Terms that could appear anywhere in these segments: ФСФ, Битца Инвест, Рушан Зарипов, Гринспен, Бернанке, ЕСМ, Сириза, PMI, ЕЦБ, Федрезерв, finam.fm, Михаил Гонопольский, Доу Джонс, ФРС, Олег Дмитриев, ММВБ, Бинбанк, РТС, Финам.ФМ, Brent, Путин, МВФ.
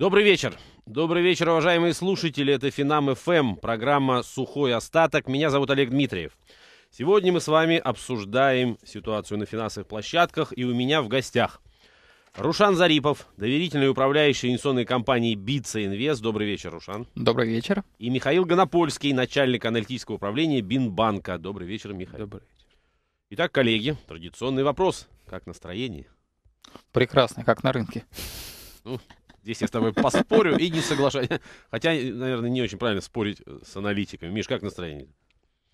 Добрый вечер. Добрый вечер, уважаемые слушатели. Это Финам.ФМ, программа «Сухой остаток». Меня зовут Олег Дмитриев. Сегодня мы с вами обсуждаем ситуацию на финансовых площадках. И у меня в гостях Рушан Зарипов, доверительный управляющий инвестиционной компанией «Битца Инвест». Добрый вечер, Рушан. Добрый вечер. И Михаил Гонопольский, начальник аналитического управления Бинбанка. Добрый вечер, Михаил. Добрый вечер. Итак, коллеги, традиционный вопрос. Как настроение? Прекрасно, как на рынке. Ну, здесь я с тобой поспорю и не соглашаюсь. Хотя, наверное, не очень правильно спорить с аналитиками. Миш, как настроение?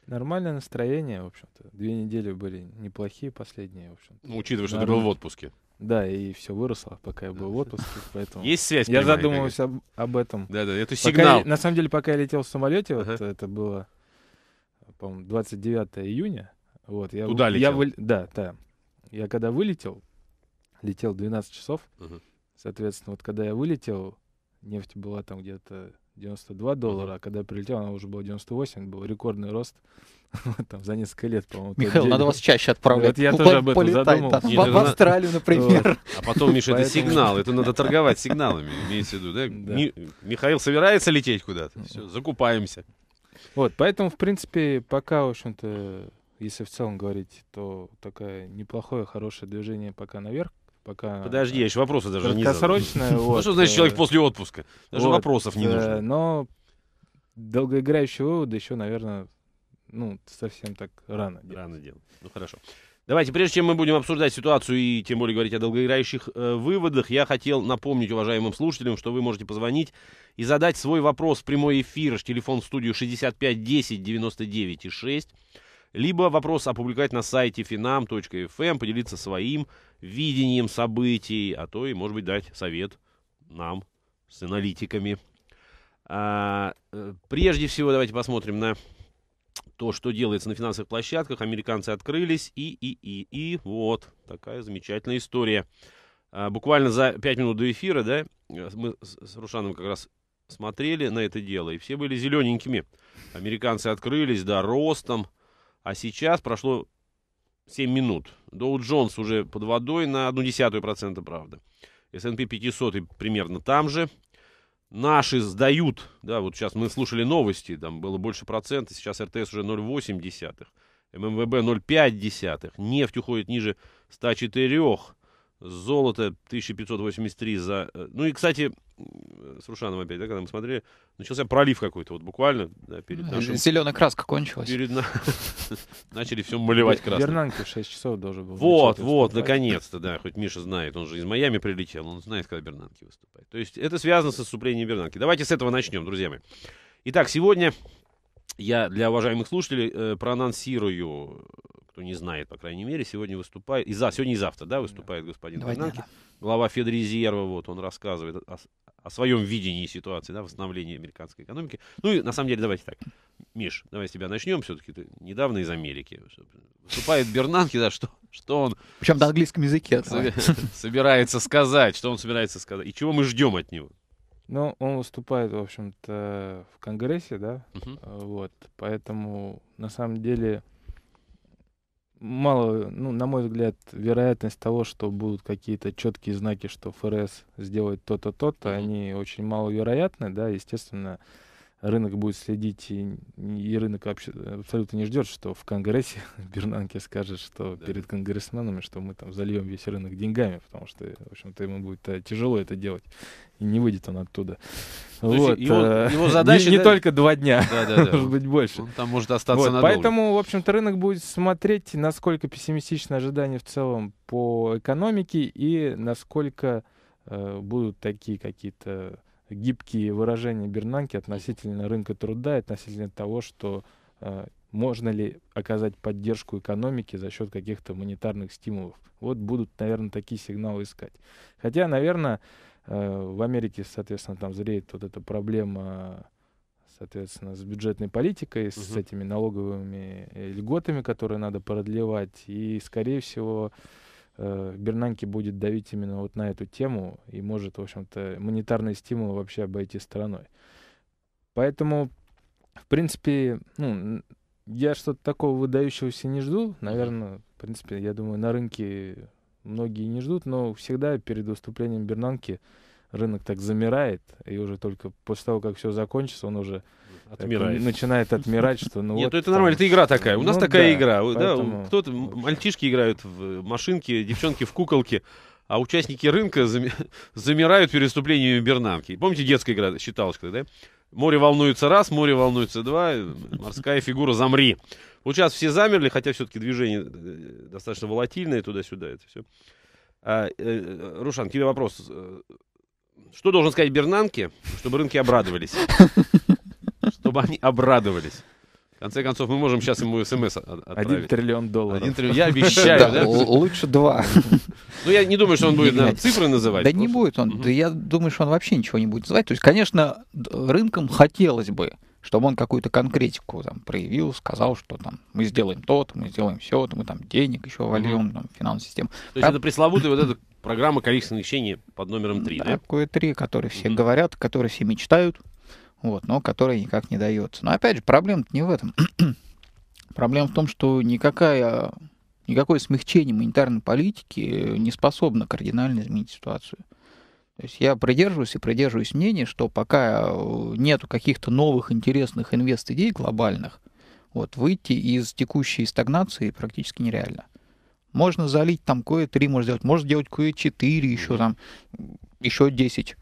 Нормальное настроение, в общем-то. 2 недели были неплохие последние, в общем-то. Ну, учитывая, что ты был в отпуске. Да, и все выросло, пока я был в отпуске, поэтому... Есть связь, я задумывался об этом. Да-да, это сигнал. Пока, на самом деле, пока я летел в самолете, вот это было, по-моему, 29 июня. Вот, я, туда летел? Да. Я когда вылетел, летел 12 часов, соответственно, вот когда я вылетел, нефть была там где-то $92, а когда я прилетел, она уже была 98, был рекордный рост там, за несколько лет, по-моему. Михаил, надо вас чаще отправлять. Вот я тоже об этом задумался. В Австралию, например. А потом, Миша, это сигнал, это надо торговать сигналами, имеется в виду, да? Михаил собирается лететь куда-то, все, закупаемся. Вот, поэтому, в принципе, пока, в общем-то, если в целом говорить, то такое неплохое, хорошее движение пока наверх. Пока... Подожди, я еще вопросы даже не задал. Ну что значит человек после отпуска? Даже вопросов не нужно. Но долгоиграющие выводы еще, наверное, ну совсем так рано делать. Рано делать. Ну хорошо. Давайте, прежде чем мы будем обсуждать ситуацию и тем более говорить о долгоиграющих выводах, я хотел напомнить уважаемым слушателям, что вы можете позвонить и задать свой вопрос в прямой эфир. Телефон в студию 65 10 99 6. Либо вопрос опубликовать на сайте finam.fm, поделиться своим видением событий, а то и, может быть, дать совет нам с аналитиками. Прежде всего, давайте посмотрим на то, что делается на финансовых площадках. Американцы открылись, и вот такая замечательная история. Буквально за 5 минут до эфира, да, мы с Рушаном как раз смотрели на это дело, и все были зелененькими. Американцы открылись, да, ростом. А сейчас прошло 7 минут. Доу Джонс уже под водой на 0,1%, правда. S&P 500 примерно там же. Наши сдают. Да, вот сейчас мы слушали новости, там было больше процента. Сейчас РТС уже 0,8. ММВБ 0,5. Нефть уходит ниже 104. Золото 1583 за... Ну и, кстати, с Рушаном опять, да, когда мы смотрели, начался пролив какой-то, вот буквально. Да, перед нашим... Зеленая краска кончилась. Начали все малевать красным. Бернанке в 6 часов должен был. Вот, вот, наконец-то, да, хоть Миша знает, он же из Майами прилетел, он знает, когда Бернанке выступает. То есть это связано с отступлением Бернанке. Давайте с этого начнем, друзья мои. Итак, сегодня я для уважаемых слушателей проанонсирую... Кто не знает, по крайней мере, сегодня выступает, сегодня и завтра, да, выступает господин Бернанке, глава Федрезерва, вот он рассказывает о своем видении ситуации, да, восстановления американской экономики. Ну и на самом деле, давайте так, Миш, давай с тебя начнем, все-таки ты недавно из Америки. Выступает Бернанке, да, что он... Причем на английском языке. Собирается сказать, что он собирается сказать, и чего мы ждем от него. Ну, он выступает, в общем-то, в Конгрессе, да, вот, поэтому на самом деле... Мало, ну, на мой взгляд, вероятность того, что будут какие-то четкие знаки, что ФРС сделает то-то, то-то, они очень маловероятны, да, естественно, рынок будет следить, и рынок абсолютно не ждет, что в Конгрессе Бернанке скажет, что перед конгрессменами, что мы там зальем весь рынок деньгами, потому что, в общем-то, ему будет тяжело это делать, и не выйдет он оттуда. Вот. Его задача, не только 2 дня, может быть больше. Он там может остаться надолго. Поэтому, в общем-то, рынок будет смотреть, насколько пессимистичны ожидания в целом по экономике и насколько будут такие какие-то гибкие выражения Бернанке относительно рынка труда, относительно того, что можно ли оказать поддержку экономике за счет каких-то монетарных стимулов. Вот будут, наверное, такие сигналы искать. Хотя, наверное, в Америке, соответственно, там зреет вот эта проблема, соответственно, с бюджетной политикой, с этими налоговыми льготами, которые надо продлевать, и, скорее всего, Бернанке будет давить именно вот на эту тему и может, в общем-то, монетарные стимулы вообще обойти стороной. Поэтому, в принципе, ну, я что-то такого выдающегося не жду. Наверное, в принципе, я думаю, на рынке многие не ждут, но всегда перед выступлением Бернанке рынок так замирает, и уже только после того, как все закончится, он уже начинает отмирать. Что, ну, нет, вот, это нормально, это игра такая. У нас такая игра. Поэтому... Да, кто-то, мальчишки играют в машинки, девчонки в куколки, а участники рынка замирают переступлениями Бернанки. Помните, детская игра считалась, да? Море волнуется раз, море волнуется два, морская фигура замри. Вот сейчас все замерли, хотя все-таки движение достаточно волатильное туда-сюда. Это все. Рушан, к тебе вопрос. Что должен сказать Бернанке, чтобы рынки обрадовались? Чтобы они обрадовались. В конце концов, мы можем сейчас ему смс отправить. $1 триллион. Я обещаю, да? Лучше 2. Ну, я не думаю, что он будет цифры называть. Да не будет он. Да я думаю, что он вообще ничего не будет называть. То есть, конечно, рынкам хотелось бы, чтобы он какую-то конкретику там проявил, сказал, что там мы сделаем то, мы сделаем все, мы там денег еще вольем, финансовую систему. То есть это пресловутая вот эта программа количественных исчений под номером 3, да? Такое 3, которые все говорят, которые все мечтают. Вот, но которая никак не дается. Но опять же, проблема-то не в этом. Проблема в том, что никакое смягчение монетарной политики не способно кардинально изменить ситуацию. То есть я придерживаюсь мнения, что пока нету каких-то новых интересных инвест-идей глобальных, вот, выйти из текущей стагнации практически нереально. Можно залить там QE3, можно сделать QE4, еще там, еще 10.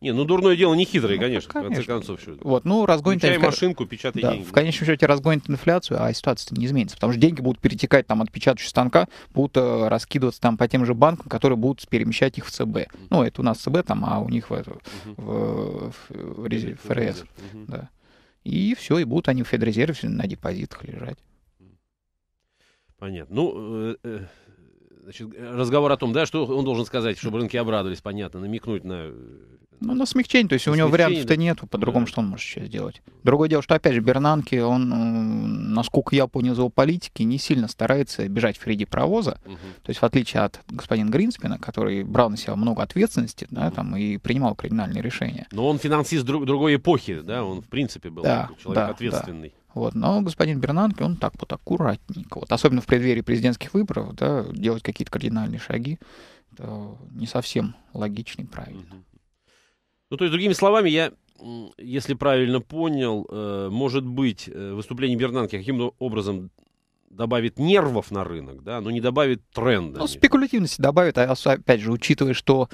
Не, ну дурное дело не хитрое, конечно, конечно, в конце концов. Вот, ну, разгонит... Включай машинку, печатай деньги. В конечном счете разгонит инфляцию, а ситуация-то не изменится, потому что деньги будут перетекать там от печатающего станка, будут раскидываться там по тем же банкам, которые будут перемещать их в ЦБ. Ну, это у нас ЦБ там, а у них в ФРС. Да. И все, и будут они в Федрезерве на депозитах лежать. Понятно. Ну... Значит, разговор о том, да, что он должен сказать, чтобы рынки обрадовались, понятно, намекнуть на... Ну, на смягчение, то есть у него вариантов-то нету, по-другому, что он может сейчас сделать. Другое дело, что, опять же, Бернанке, он, насколько я понял из его политики, не сильно старается бежать впереди паровоза, то есть в отличие от господина Гринспена, который брал на себя много ответственности, да, там, и принимал кардинальные решения. Но он финансист другой эпохи, да, он, в принципе, был человек ответственный. Да. Вот, но господин Бернанке, он так вот аккуратненько, вот, особенно в преддверии президентских выборов, да, делать какие-то кардинальные шаги, это не совсем логично и правильно. Ну, то есть, другими словами, я, если правильно понял, может быть, выступление Бернанке каким-то образом добавит нервов на рынок, да, но не добавит тренда. Ну, спекулятивности добавит, опять же, учитывая, что...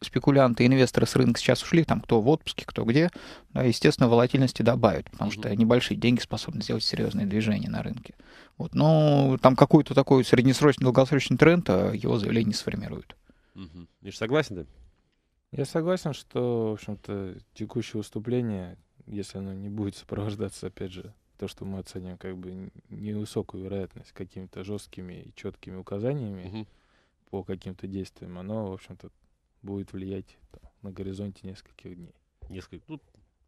спекулянты, инвесторы с рынка сейчас ушли, там кто в отпуске, кто где, естественно, волатильности добавят, потому что небольшие деньги способны сделать серьезные движения на рынке. Вот. Но там какой-то такой среднесрочный, долгосрочный тренд его заявление не сформирует. Миш, согласен, да? Я согласен, что, в общем-то, текущее выступление, если оно не будет сопровождаться, опять же, то, что мы оценим как бы невысокую вероятность какими-то жесткими и четкими указаниями по каким-то действиям, оно, в общем-то, будет влиять там, на горизонте нескольких дней. Ну, то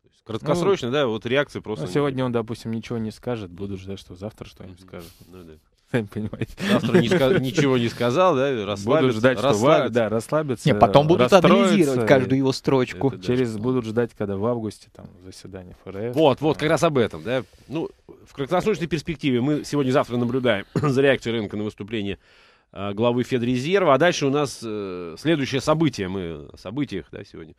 есть краткосрочно, ну, да, вот реакции просто... Ну, сегодня он, допустим, ничего не скажет, буду ждать, что завтра что-нибудь скажет. Ну, да. Сами понимаете. Завтра ничего не сказал, да, расслабится. Буду ждать, что да, расслабится. Нет, потом будут анализировать каждую его строчку. Через будут ждать, когда в августе там заседание ФРС. Вот, как раз об этом, да. Ну, в краткосрочной перспективе мы сегодня-завтра наблюдаем за реакцией рынка на выступление главы Федрезерва. А дальше у нас следующее событие. Мы о событиях, да, сегодня.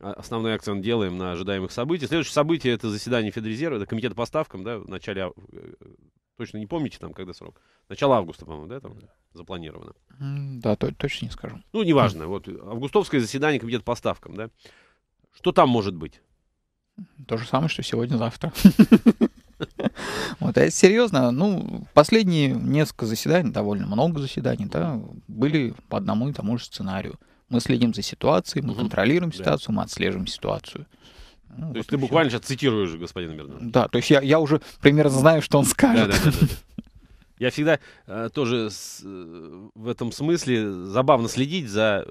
Основной акцент делаем на ожидаемых событиях. Следующее событие — это заседание Федрезерва, это комитет по ставкам, да, в начале... Точно не помните там, когда срок? Начало августа, по-моему, да, там запланировано? Да, точно не скажу. Ну, неважно. Вот августовское заседание комитета по ставкам, да. Что там может быть? То же самое, что сегодня-завтра. Вот, а если серьезно, ну, последние несколько заседаний, довольно много заседаний, да, были по одному и тому же сценарию. Мы следим за ситуацией, мы контролируем ситуацию, мы отслеживаем ситуацию. Ну, то есть ты буквально сейчас цитируешь господина Бернанке. Да, то есть я уже примерно знаю, что он скажет. Да. Я всегда тоже в этом смысле забавно следить за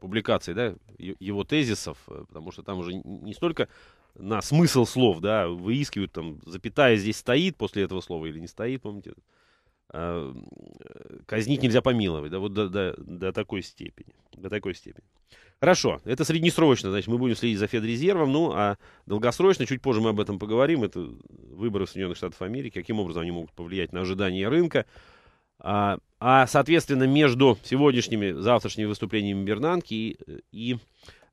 публикацией, да, его тезисов, потому что там уже не столько... на смысл слов, да, выискивают там, запятая здесь стоит после этого слова или не стоит, помните? Казнить нельзя помиловать, да, вот до такой степени, Хорошо, это среднесрочно, значит, мы будем следить за Федрезервом, ну, а долгосрочно, чуть позже мы об этом поговорим, это выборы в Соединенных Штатов Америки, каким образом они могут повлиять на ожидания рынка, Соответственно, между сегодняшними, завтрашними выступлениями Бернанке и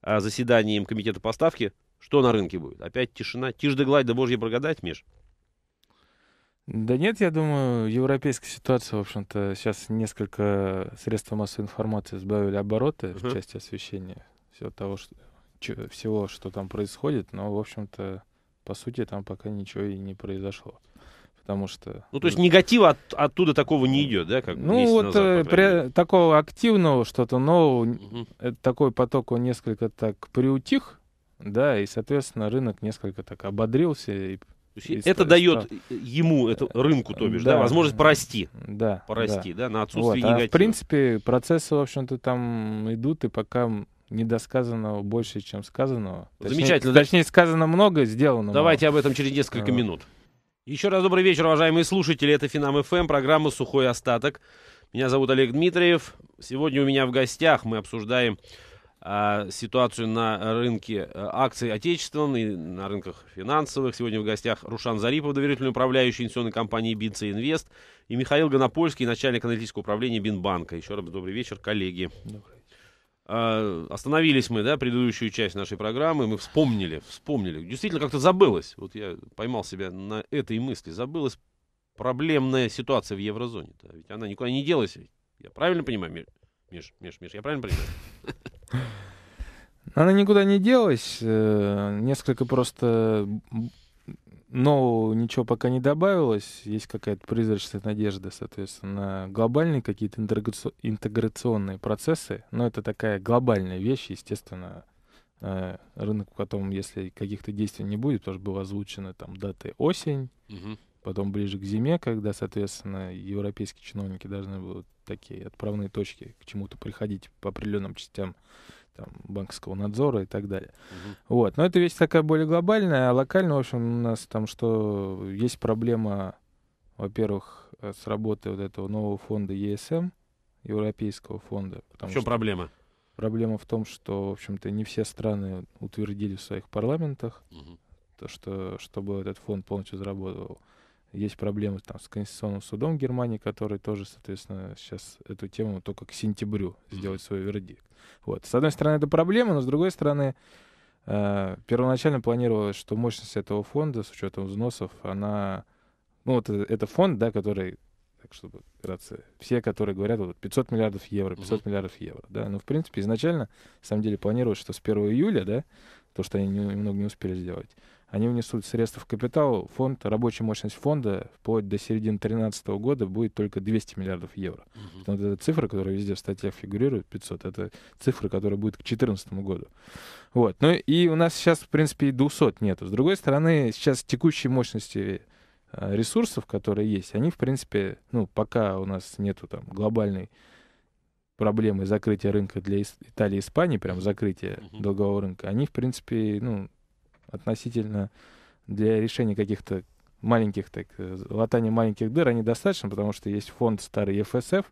заседанием комитета по ставке, что на рынке будет? Опять тишина, тишь да гладь, да божья благодать, Миш? Да нет, я думаю, европейская ситуация, в общем-то, сейчас несколько средств массовой информации сбавили обороты в части освещения всего, что там происходит, но, в общем-то, по сути, там пока ничего и не произошло. Потому что... Ну, то есть негатива оттуда такого не идет, да? Как ну, вот назад, такого активного что-то нового, такой поток, он несколько так приутих, да, и, соответственно, рынок несколько так ободрился. Это дает ему, рынку, то бишь, да, возможность порасти. Да. Порасти, да, на отсутствие негатива. А в принципе, процессы, в общем-то, там идут, и пока... недосказанного больше, чем сказанного. Замечательно. Точнее, сказано много, сделано. Давайте об этом через несколько минут. Еще раз добрый вечер, уважаемые слушатели. Это Финам.ФМ, программа «Сухой остаток». Меня зовут Олег Дмитриев. Сегодня у меня в гостях мы обсуждаем ситуацию на рынке акций отечественных, на рынках финансовых. Сегодня в гостях Рушан Зарипов, доверительный управляющий инвестиционной компании «Битца Инвест», и Михаил Гонопольский, начальник аналитического управления Бинбанка. Еще раз добрый вечер, коллеги. Добрый. Остановились мы, да, предыдущую часть нашей программы, мы вспомнили, действительно как-то забылось, вот я поймал себя на этой мысли, забылась проблемная ситуация в еврозоне, да? Ведь она никуда не делась, я правильно понимаю, Миш, я правильно понимаю? Она никуда не делась, несколько просто нового ничего пока не добавилось, есть какая-то призрачная надежда, соответственно, на глобальные какие-то интеграционные процессы, но это такая глобальная вещь, естественно, рынок потом, если каких-то действий не будет, потому что было озвучено там даты осень, потом ближе к зиме, когда, соответственно, европейские чиновники должны будут такие отправные точки к чему-то приходить по определенным частям там, банковского надзора и так далее. Вот. Но это вещь такая более глобальная, а локально, в общем, у нас там что есть проблема, во-первых, с работы вот этого нового фонда ЕСМ, европейского фонда. В чем проблема? Проблема в том, что, в общем-то, не все страны утвердили в своих парламентах, то, что, чтобы этот фонд полностью заработал. Есть проблемы там с Конституционным судом Германии, который тоже, соответственно, сейчас эту тему только к сентябрю сделать свой вердикт. Вот. С одной стороны, это проблема, но с другой стороны, первоначально планировалось, что мощность этого фонда, с учетом взносов, она... Ну, вот это фонд, да, который... Так, чтобы все, которые говорят, вот 500 миллиардов евро, 500 миллиардов евро, да. Ну, в принципе, изначально, на самом деле, планировалось, что с 1 июля, да, то, что они немного не успели сделать, они внесут средства в капитал, фонд, рабочая мощность фонда вплоть до середины 2013 года будет только 200 миллиардов евро. Вот эта цифра, которая везде в статьях фигурирует, 500, это цифра, которая будет к 2014 году. Вот. Ну и у нас сейчас, в принципе, и 200 нету. С другой стороны, сейчас текущие мощности ресурсов, которые есть, они, в принципе, ну, пока у нас нету там глобальной проблемы закрытия рынка для Италии и Испании, прям закрытия долгового рынка, они, в принципе, ну, относительно для решения каких-то маленьких, так, латания маленьких дыр, они достаточно, потому что есть фонд старый ФСФ,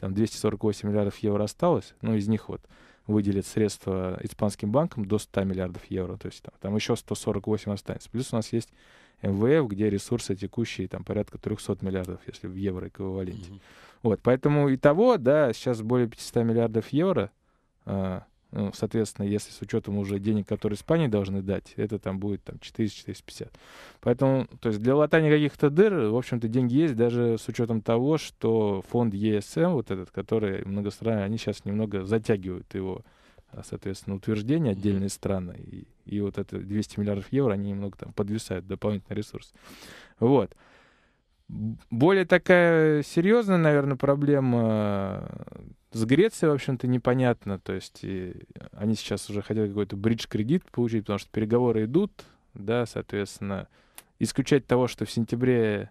там 248 миллиардов евро осталось, ну, из них вот выделит средства испанским банкам до 100 миллиардов евро, то есть там еще 148 останется. Плюс у нас есть МВФ, где ресурсы текущие там порядка 300 миллиардов, если в евро эквиваленте. Вот, поэтому итого, да, сейчас более 500 миллиардов евро, ну, соответственно, если с учетом уже денег, которые Испании должны дать, это там будет там 400-450. Поэтому, то есть для латания каких-то дыр, в общем-то, деньги есть, даже с учетом того, что фонд ЕСМ, вот этот, который многостранный, они сейчас немного затягивают его, соответственно, утверждение отдельной страны. И вот это 200 миллиардов евро, они немного там подвисают, дополнительный ресурс. Вот. Более такая серьезная, наверное, проблема с Грецией, в общем-то, непонятно. То есть они сейчас уже хотят какой-то бридж-кредит получить, потому что переговоры идут, да, соответственно. Исключать того, что в сентябре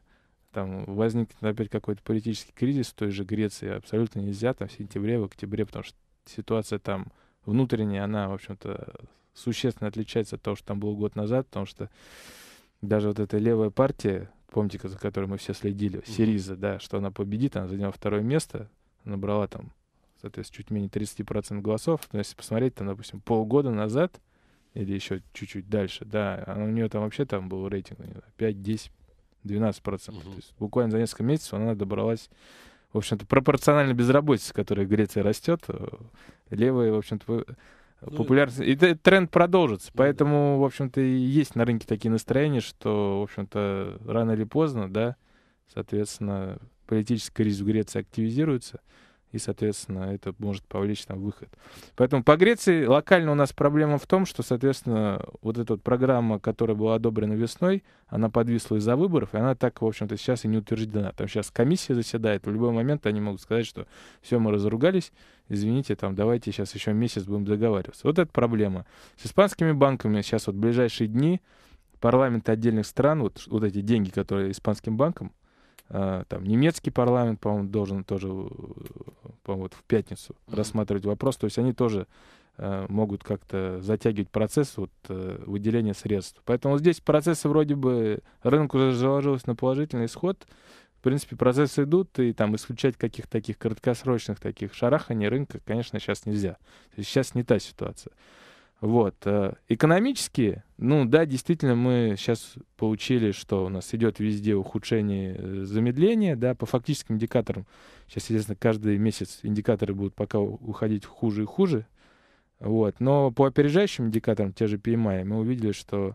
там возникнет опять какой-то политический кризис в той же Греции, абсолютно нельзя, там в сентябре, в октябре, потому что ситуация там внутренняя, она, в общем-то, существенно отличается от того, что там был год назад, потому что даже вот эта левая партия, помните, за которой мы все следили, Сириза, да, что она победит, она заняла 2-е место, набрала там, соответственно, чуть менее 30% голосов. Но если посмотреть, там, допустим, полгода назад или еще чуть-чуть дальше, да, у нее там вообще там был рейтинг, не знаю, 5, 10, 12%. То есть буквально за несколько месяцев она добралась в общем-то, пропорционально безработице, которая в Греции растет, левые, в общем-то, популярность. И тренд продолжится. Поэтому, в общем-то, и есть на рынке такие настроения, что, в общем-то, рано или поздно, да, соответственно, политический риск в Греции активизируется, и, соответственно, это может повлечь там выход. Поэтому по Греции локально у нас проблема в том, что, соответственно, вот эта вот программа, которая была одобрена весной, она подвисла из-за выборов, и она так, в общем-то, сейчас и не утверждена. Там сейчас комиссия заседает, в любой момент они могут сказать, что все, мы разругались, извините, там, давайте сейчас еще месяц будем договариваться. Вот это проблема. С испанскими банками сейчас вот в ближайшие дни парламенты отдельных стран, вот эти деньги, которые испанским банкам, там немецкий парламент, по-моему, должен тоже, по-моему, вот в пятницу рассматривать вопрос. То есть они тоже могут как-то затягивать процесс вот, выделения средств. Поэтому вот здесь процессы вроде бы... Рынок уже заложился на положительный исход. В принципе, процессы идут, и там исключать каких-то таких краткосрочных таких шараханий рынка, конечно, сейчас нельзя. То есть сейчас не та ситуация. Вот. Экономически, ну да, действительно, мы сейчас получили, что у нас идет везде ухудшение, замедление, да, по фактическим индикаторам. Сейчас, естественно, каждый месяц индикаторы будут пока уходить хуже и хуже. Вот. Но по опережающим индикаторам, те же PMI, мы увидели, что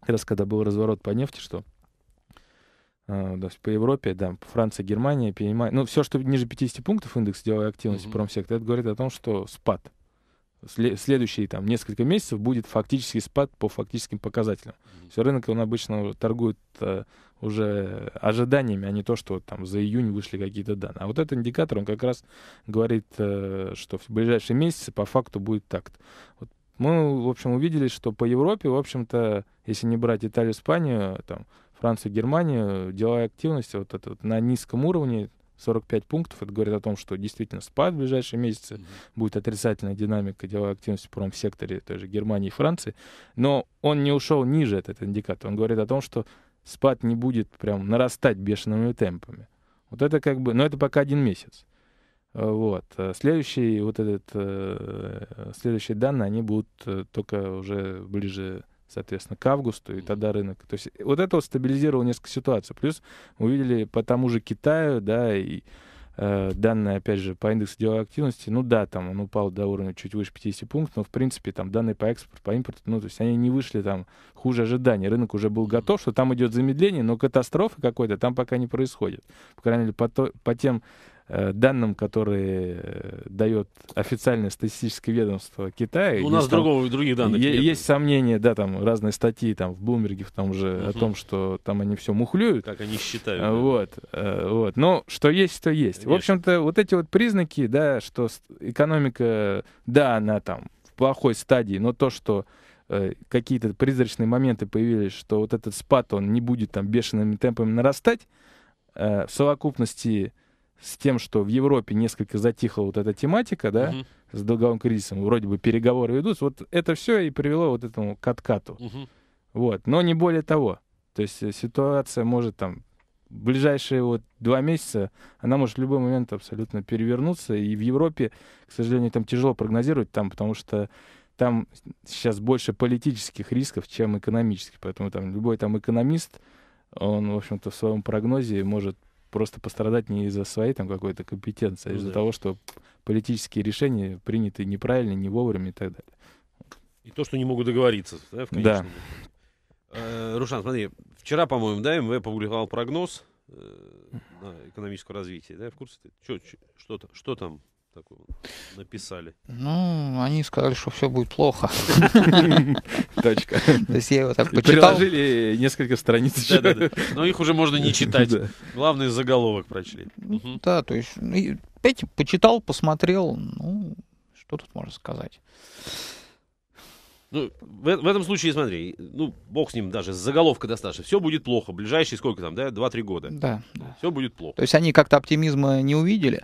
как раз когда был разворот по нефти, что по Европе, да, Франция, Германия, PMI, ну все, что ниже 50 пунктов индекс деловой активности промсектора, это говорит о том, что спад. Следующие там несколько месяцев будет фактический спад по фактическим показателям. Все, рынок, он обычно торгует уже ожиданиями, а не то, что там за июнь вышли какие-то данные. А вот этот индикатор, он как раз говорит, что в ближайшие месяцы по факту будет так-то. Вот мы, в общем, увидели, что по Европе, в общем-то, если не брать Италию, Испанию, там, Францию, Германию, деловая активность вот это вот на низком уровне, 45 пунктов, это говорит о том, что действительно спад в ближайшие месяцы, будет отрицательная динамика деловой активности в промсекторе той же Германии и Франции, но он не ушел ниже, этот индикатор, он говорит о том, что спад не будет прям нарастать бешеными темпами. Вот это как бы, но это пока один месяц. Вот. Следующие данные, они будут только уже ближе, соответственно, к августу, и тогда рынок... То есть вот это вот стабилизировало несколько ситуаций. Плюс мы увидели по тому же Китаю, да, и данные, опять же, по индексу деловой активности, ну да, там он упал до уровня чуть выше 50 пунктов, но, в принципе, там данные по экспорту, по импорту, ну, то есть они не вышли там хуже ожиданий. Рынок уже был готов, что там идет замедление, но катастрофы какой-то там пока не происходит. По крайней мере, по тем данным, которые дает официальное статистическое ведомство Китая. У нас других данных нет. Есть сомнения, да, там разные статьи там в Блумберге, в том же, о том, что там они все мухлюют. Как они считают. Вот, вот. Но что есть, то есть. Конечно. В общем-то, вот эти вот признаки, да, что экономика, да, она там в плохой стадии, но то, что какие-то призрачные моменты появились, что вот этот спад, он не будет там бешеными темпами нарастать, в совокупности с тем, что в Европе несколько затихла вот эта тематика, да, с долговым кризисом, вроде бы переговоры ведутся, вот это все и привело вот этому каткату. Вот. Но не более того. То есть ситуация может там в ближайшие вот 2 месяца, она может в любой момент абсолютно перевернуться, и в Европе, к сожалению, там тяжело прогнозировать, там, потому что там сейчас больше политических рисков, чем экономических, поэтому там любой там экономист, он, в общем-то, в своем прогнозе может просто пострадать не из-за своей там какой-то компетенции, а из-за того, что политические решения приняты неправильно, не вовремя и так далее. И то, что не могут договориться, да, в конечном итоге. Рушан, смотри, вчера, по-моему, да, МВФ публиковал прогноз экономического развития, да, в курсе ты? Что там такое написали? Ну, они сказали, что все будет плохо. Точка. То есть я его так почитал. Приложили несколько страниц. Но их уже можно не читать. Главное, заголовок прочли. Да, то есть, опять почитал, посмотрел, ну, что тут можно сказать? Ну, в этом случае, смотри, ну, бог с ним даже, с заголовка достаточно. Все будет плохо. Ближайшие сколько там, да, 2-3 года. Да. Все будет плохо. То есть они как-то оптимизма не увидели.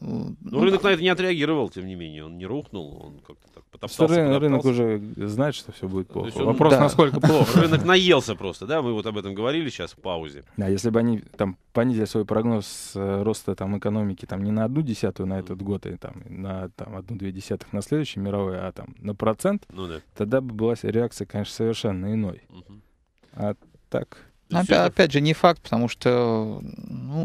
Но рынок на это не отреагировал, тем не менее. Он не рухнул, он как-то так потоптался. Рынок уже знает, что все будет плохо. Вопрос, насколько плохо. Рынок наелся просто, да? Мы вот об этом говорили сейчас в паузе. Да, если бы они там понизили свой прогноз роста там экономики там не на 1/10 на этот год, и там на 1-2 десятых на следующий мировой, а там на %, тогда бы была реакция, конечно, совершенно иной. А так... Опять же, не факт, потому что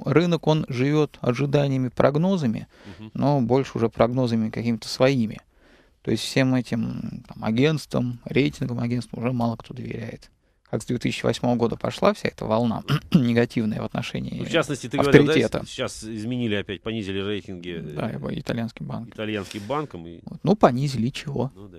рынок, он живет ожиданиями, прогнозами, но больше уже прогнозами какими-то своими. То есть всем этим там, агентствам, рейтингам агентств уже мало кто доверяет. Как с 2008 года пошла вся эта волна негативная в отношении авторитета. В частности, ты говорил, да, сейчас изменили опять, понизили рейтинги. Да, итальянским банком. И... Ну, понизили, чего? Ну, да.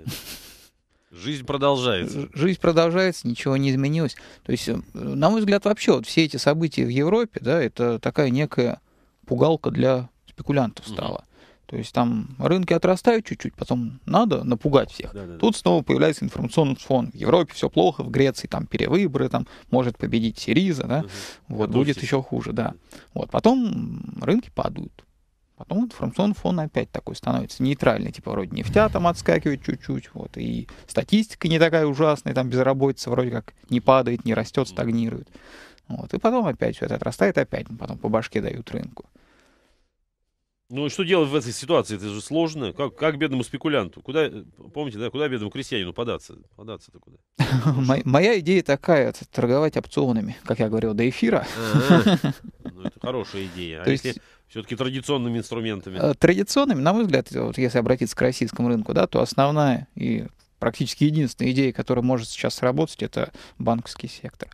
Жизнь продолжается. Жизнь продолжается, ничего не изменилось. То есть, на мой взгляд, вообще вот все эти события в Европе, да, это такая некая пугалка для спекулянтов стала. То есть там рынки отрастают чуть-чуть, потом надо напугать всех. Да, да, тут снова появляется информационный фон. В Европе все плохо, в Греции там перевыборы, там может победить Сириза, да? Вот, будет еще хуже, да. Вот, потом рынки падают. Потом информационный фон опять такой становится нейтральный, типа вроде нефтя там отскакивает чуть-чуть, вот, и статистика не такая ужасная, там безработица вроде как не падает, не растет, стагнирует. Вот, и потом опять все это отрастает, опять потом по башке дают рынку. Ну и что делать в этой ситуации? Это же сложно. Как бедному спекулянту? Куда, помните, да, куда бедному крестьянину податься? Податься-то куда? Моя идея такая, торговать опционами, как я говорил, до эфира. Ну, это хорошая идея. А если все-таки традиционными инструментами? Традиционными, на мой взгляд, вот если обратиться к российскому рынку, да, то основная и практически единственная идея, которая может сейчас сработать, это банковский сектор.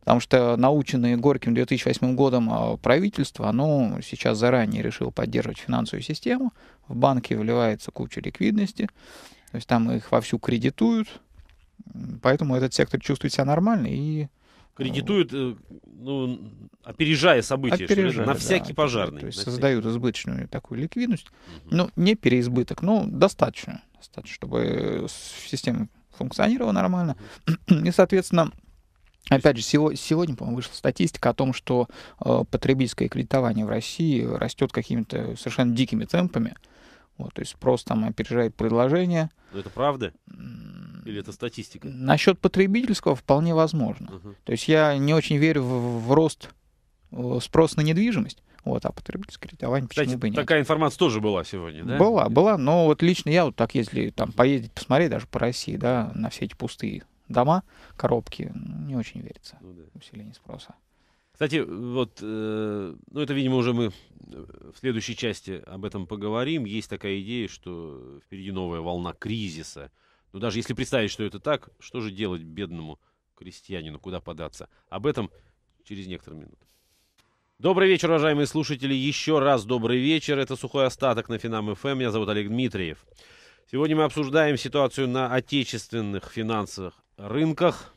Потому что наученные горьким 2008 годом правительство, оно сейчас заранее решило поддерживать финансовую систему. В банки вливается куча ликвидности, то есть там их вовсю кредитуют, поэтому этот сектор чувствует себя нормально и... Кредитуют, ну, опережая события, на всякий пожарный. То есть создают избыточную такую ликвидность, ну, не переизбыток, но достаточно, чтобы система функционировала нормально. И, соответственно, опять же, сегодня, по-моему, вышла статистика о том, что потребительское кредитование в России растет какими-то совершенно дикими темпами. Вот, то есть спрос там опережает предложение. Но это правда? Или это статистика? Насчет потребительского вполне возможно. То есть я не очень верю в рост спроса на недвижимость, вот, а потребительское кредитование, кстати, почему бы нет. Такая информация тоже была сегодня, да? Была, но вот лично я вот так, если там поездить, посмотреть даже по России, да, на все эти пустые дома, коробки, не очень верится в усиление спроса. Кстати, вот, ну это, видимо, уже мы в следующей части об этом поговорим. Есть такая идея, что впереди новая волна кризиса. Но даже если представить, что это так, что же делать бедному крестьянину, куда податься? Об этом через некоторые минуты. Добрый вечер, уважаемые слушатели. Еще раз добрый вечер. Это «Сухой остаток» на Финам.ФМ. Меня зовут Олег Дмитриев. Сегодня мы обсуждаем ситуацию на отечественных финансовых рынках.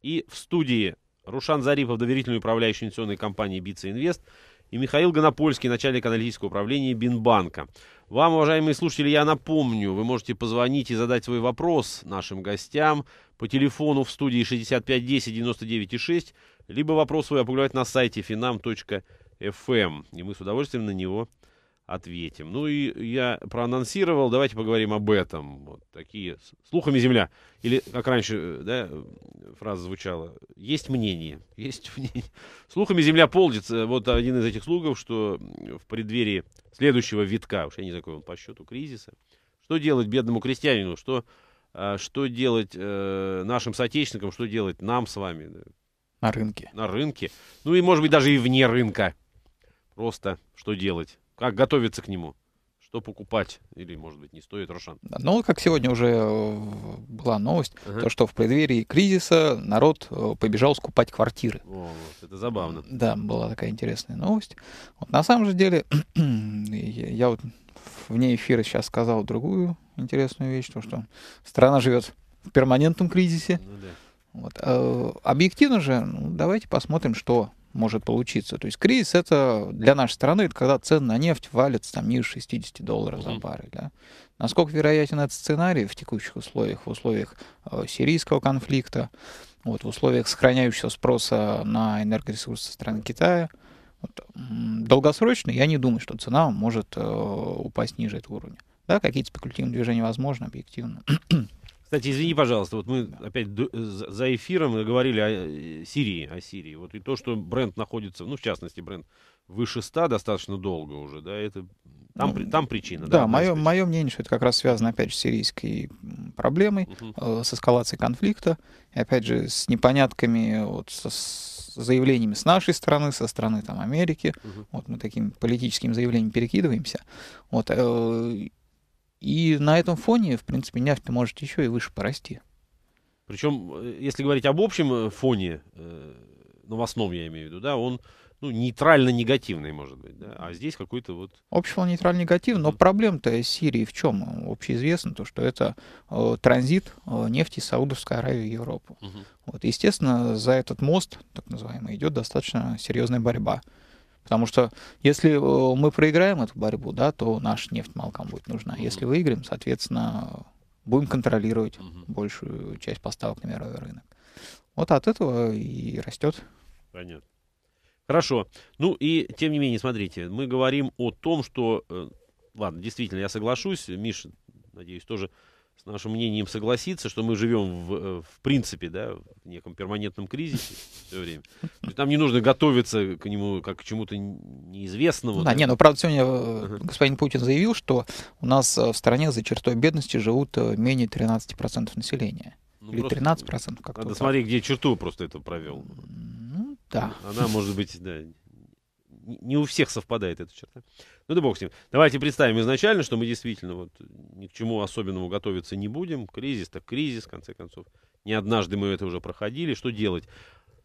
И в студии Рушан Зарипов, доверительный управляющий инвестиционной компании «Битца Инвест», и Михаил Гонопольский, начальник аналитического управления Бинбанка. Вам, уважаемые слушатели, я напомню, вы можете позвонить и задать свой вопрос нашим гостям по телефону в студии 65 10 99 6, либо вопрос свой опубликовать на сайте Финам.ФМ, и мы с удовольствием на него ответим. Ну и я проанонсировал, давайте поговорим об этом. Вот такие слухами земля. Или, как раньше, да, фраза звучала, есть мнение. Слухами земля полдится. Вот один из этих слухов, что в преддверии следующего витка, уж я не знаю, какой он по счету, кризиса, что делать бедному крестьянину, что делать нашим соотечественникам, что делать нам с вами. Да? На рынке. На рынке. Ну и, может быть, даже и вне рынка. Просто что делать. Как готовиться к нему? Что покупать? Или, может быть, не стоит, Рушан? Ну, как сегодня уже была новость, то, что в преддверии кризиса народ побежал скупать квартиры. О, это забавно. Да, была такая интересная новость. Вот, на самом же деле, я вот вне эфира сейчас сказал другую интересную вещь, то, что страна живет в перманентном кризисе. Ну, да. Вот. Объективно же, давайте посмотрим, что может получиться. То есть кризис — это для нашей страны, это когда цены на нефть валятся там ниже $60 за баррель. Да? Насколько вероятен этот сценарий в текущих условиях, в условиях сирийского конфликта, вот, в условиях сохраняющегося спроса на энергоресурсы со стороны Китая? Вот, долгосрочно я не думаю, что цена может упасть ниже этого уровня. Да? Какие-то спекулятивные движения возможны, объективно. Кстати, извини, пожалуйста, вот мы опять за эфиром говорили о Сирии. Вот и то, что Brent находится, ну, в частности, Brent выше 100 достаточно долго уже, да, это там, ну, там причина. Да, да, мое мнение, что это как раз связано, опять же, с сирийской проблемой, с эскалацией конфликта, и, опять же, с непонятками, вот, с заявлениями с нашей стороны, со стороны там, Америки, вот мы таким политическим заявлением перекидываемся, вот, и на этом фоне, в принципе, нефть может еще и выше порасти. Причем, если говорить об общем фоне, новостном я имею в виду, да, он, ну, нейтрально-негативный, может быть, да? А здесь какой-то вот... Общего нейтрально-негативный, но проблема-то с Сирией в чем? Общеизвестно то, что это транзит нефти из Саудовской Аравии в Европу. Вот, естественно, за этот мост, так называемый, идет достаточно серьезная борьба. Потому что если мы проиграем эту борьбу, да, то наша нефть малкам будет нужна. Если выиграем, соответственно, будем контролировать большую часть поставок на мировой рынок. Вот от этого и растет. Понятно. Хорошо. Ну и тем не менее, смотрите, мы говорим о том, что... Ладно, действительно, я соглашусь. Миша, надеюсь, тоже с нашим мнением согласится, что мы живем в принципе, да, в неком перманентном кризисе все время. Нам не нужно готовиться к нему как к чему-то неизвестному. Ну, да, не, но правда, сегодня господин Путин заявил, что у нас в стране за чертой бедности живут менее 13% населения. Ну, или 13%. Как-то надо смотреть, где черту просто это провел. Ну, да. Она, может быть, да, не у всех совпадает эта черта. Ну да бог с ним. Давайте представим изначально, что мы действительно вот ни к чему особенному готовиться не будем. Кризис так кризис, в конце концов. Не однажды мы это уже проходили. Что делать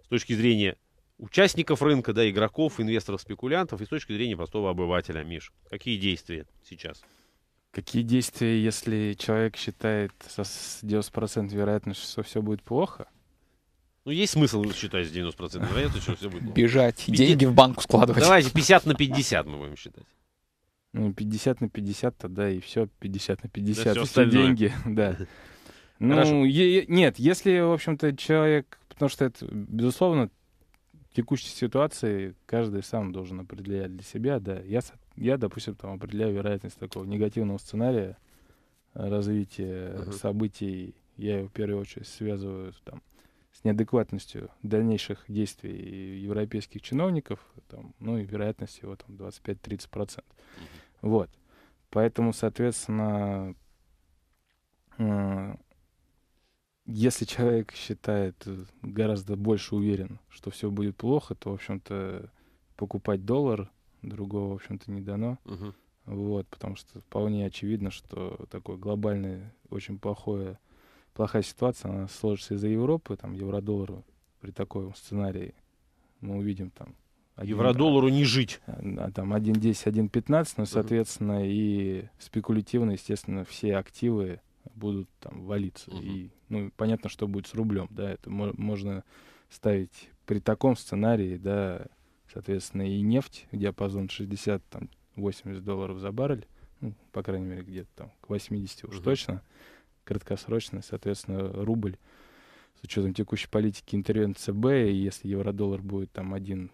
с точки зрения участников рынка, да, игроков, инвесторов, спекулянтов и с точки зрения простого обывателя, Миш? Какие действия сейчас? Какие действия, если человек считает с 90% вероятностью, что все будет плохо? Ну, есть смысл считать с 90% вероятностью, что все будет плохо. Бежать, деньги в банку складывать. Давайте 50/50 мы будем считать. Ну, 50/50 тогда и все, 50/50. Да, все остальное. Деньги, да. Ну, нет, если, в общем-то, человек... Потому что это, безусловно, в текущей ситуации каждый сам должен определять для себя, да, я, допустим, там определяю вероятность такого негативного сценария развития событий. Я его в первую очередь связываю там с неадекватностью дальнейших действий европейских чиновников, там, ну и вероятность его там 25-30%. Вот. Поэтому, соответственно, если человек считает гораздо больше уверен, что все будет плохо, то, в общем-то, покупать доллар другого, в общем-то, не дано. Вот, потому что вполне очевидно, что такое глобальное, очень плохая ситуация, она сложится из-за Европы, там, евро-доллару при таком сценарии мы увидим там... Евро-доллару не жить. Там 1.10, 1.15, но, соответственно, и спекулятивно, естественно, все активы будут там валиться. И, ну, понятно, что будет с рублем, да, это можно ставить при таком сценарии, да, соответственно, и нефть, диапазон 60-80 долларов за баррель, ну, по крайней мере, где-то там к 80 уж точно, краткосрочно, соответственно, рубль, с учетом текущей политики интервенции ЦБ, и если евро-доллар будет там 1,10,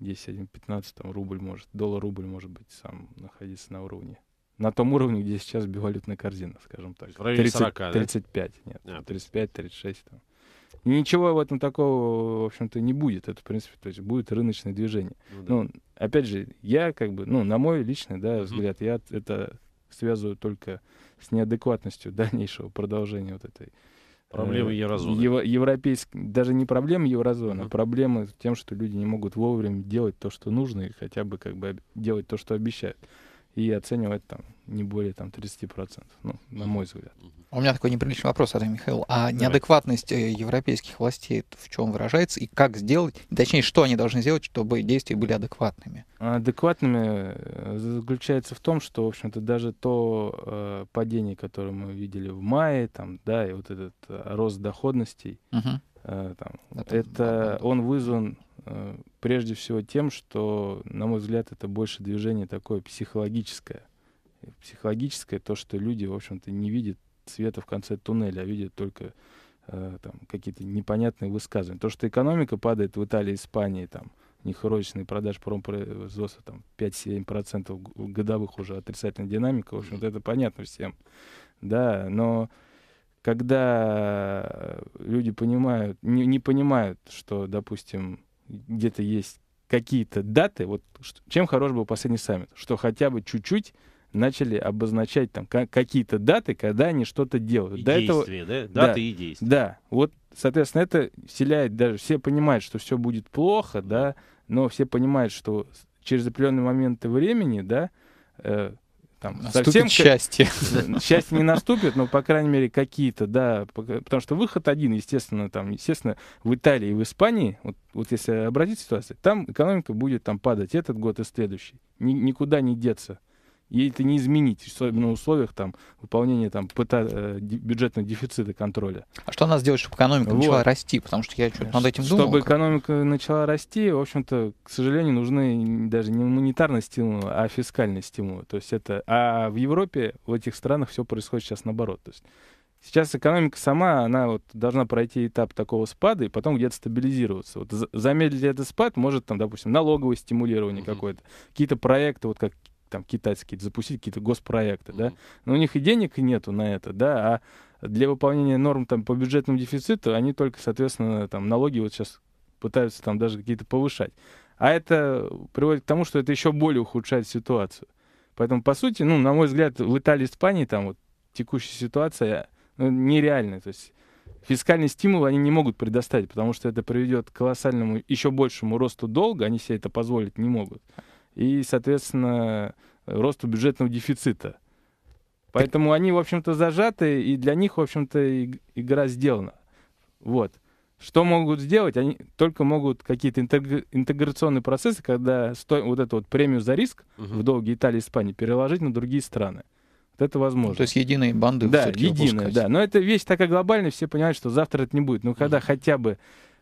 1,15, там рубль может, доллар-рубль может быть сам находиться на уровне. На том уровне, где сейчас бивалютная корзина, скажем так. 30, 40, да? 35, нет, 35-36 там. Ничего в этом такого, в общем-то, не будет. Это, в принципе, то есть будет рыночное движение. Ну, опять же, я как бы, ну, на мой личный, да, взгляд, я это связываю только с неадекватностью дальнейшего продолжения вот этой... Проблемы еврозоны. Даже не проблемы еврозоны, а проблемы с тем, что люди не могут вовремя делать то, что нужно, и хотя бы как бы делать то, что обещают. И оценивать там не более там 30%, ну, на мой взгляд. У меня такой неприличный вопрос, Андрей Михаил. А неадекватность европейских властей в чем выражается и как сделать, точнее, что они должны сделать, чтобы действия были адекватными? Адекватными заключается в том, что, в общем-то, даже то падение, которое мы видели в мае, там, да, и вот этот рост доходностей, он вызван прежде всего тем, что, на мой взгляд, это больше движение такое психологическое. Психологическое, то, что люди, в общем-то, не видят света в конце туннеля, а видят только какие-то непонятные высказывания. То, что экономика падает в Италии, Испании, там, у них розничный продаж промпроизводства там 5-7% годовых уже отрицательная динамика, в общем-то, это понятно всем. Да, но... Когда люди понимают, не понимают, что, допустим, где-то есть какие-то даты, вот чем хорош был последний саммит, что хотя бы чуть-чуть начали обозначать там какие-то даты, когда они что-то делают. Действия, даты и действия. Да, вот, соответственно, это вселяет даже, все понимают, что все будет плохо, да, но все понимают, что через определенные моменты времени, да, там, совсем счастье. Счастье не наступит, но, по крайней мере, какие-то, да, потому что выход один, естественно, там, естественно, в Италии и в Испании, вот если обратить ситуацию, там экономика будет там падать этот год и следующий, никуда не деться. И это не изменить, особенно в условиях там, выполнения там, бюджетного дефицита контроля. А что надо сделать, чтобы экономика начала расти? Потому что я что-то над этим думал. Чтобы экономика начала расти, в общем-то, к сожалению, нужны даже не монетарные стимулы, а фискальные стимулы. То есть это... А в Европе, в этих странах все происходит сейчас наоборот. То есть сейчас экономика сама, она вот должна пройти этап такого спада и потом где-то стабилизироваться. Вот замедлить этот спад может, там, допустим, налоговое стимулирование какое-то, какие-то проекты, вот как там, китайские, запустить какие-то госпроекты, да, но у них и денег нету на это, да, а для выполнения норм там по бюджетному дефициту они только, соответственно, там налоги вот сейчас пытаются там даже какие-то повышать, а это приводит к тому, что это еще более ухудшает ситуацию, поэтому, по сути, ну, на мой взгляд, в Италии, Испании там вот текущая ситуация нереальная, то есть фискальные стимулы они не могут предоставить, потому что это приведет к колоссальному, еще большему росту долга, они себе это позволить не могут. И, соответственно, росту бюджетного дефицита. Поэтому они, в общем-то, зажаты, и для них, в общем-то, игра сделана. Вот. Что могут сделать? Они только могут какие-то интеграционные процессы, когда вот эту вот премию за риск в долге Италии и Испании переложить на другие страны. Вот это возможно. Ну, то есть единые банды. Да, единые, да. Но это вещь такая глобальная, все понимают, что завтра это не будет. Но когда хотя бы